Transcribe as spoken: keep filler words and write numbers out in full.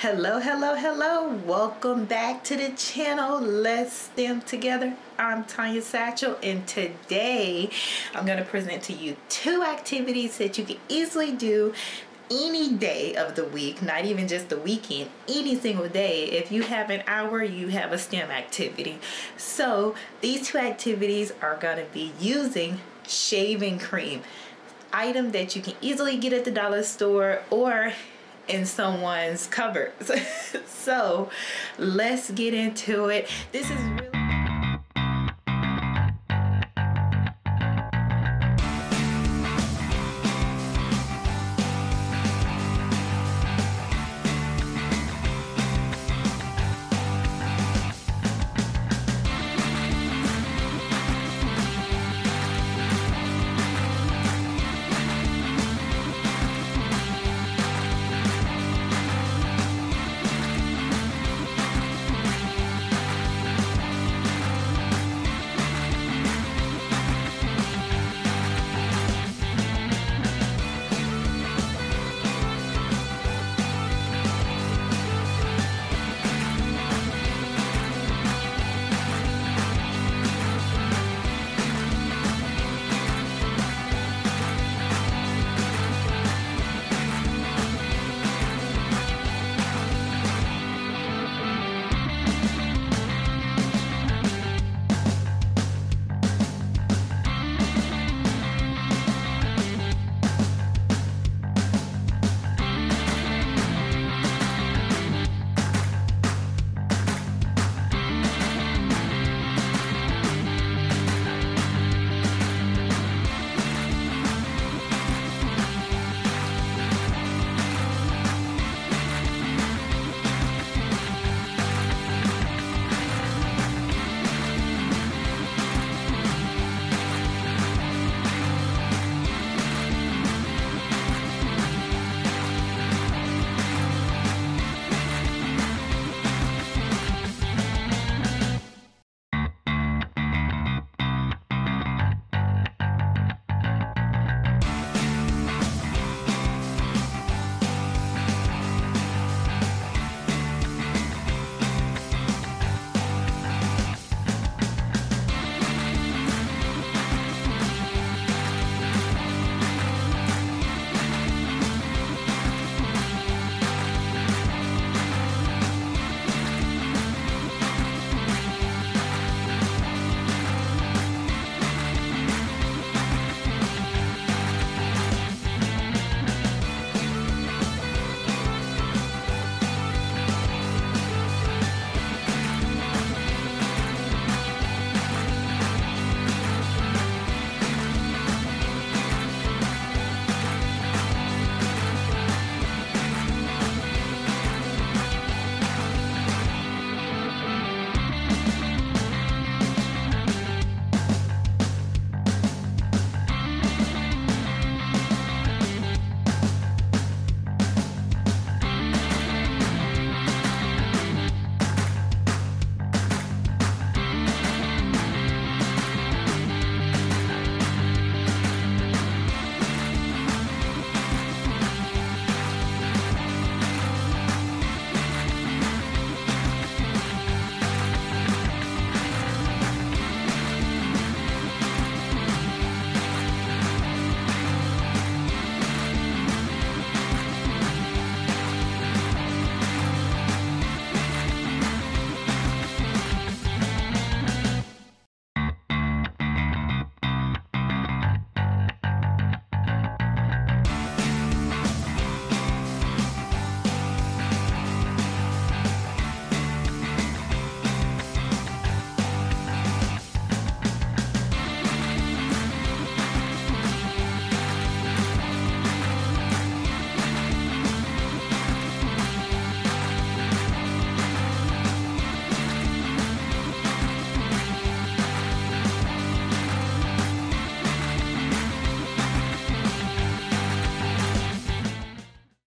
Hello, hello, hello. Welcome back to the channel, Let's STEM Together. I'm Tonya Satchell, and today I'm going to present to you two activities that you can easily do any day of the week, not even just the weekend, any single day. If you have an hour, you have a STEM activity. So these two activities are going to be using shaving cream, item that you can easily get at the dollar store or in someone's cupboards. So let's get into it. This is really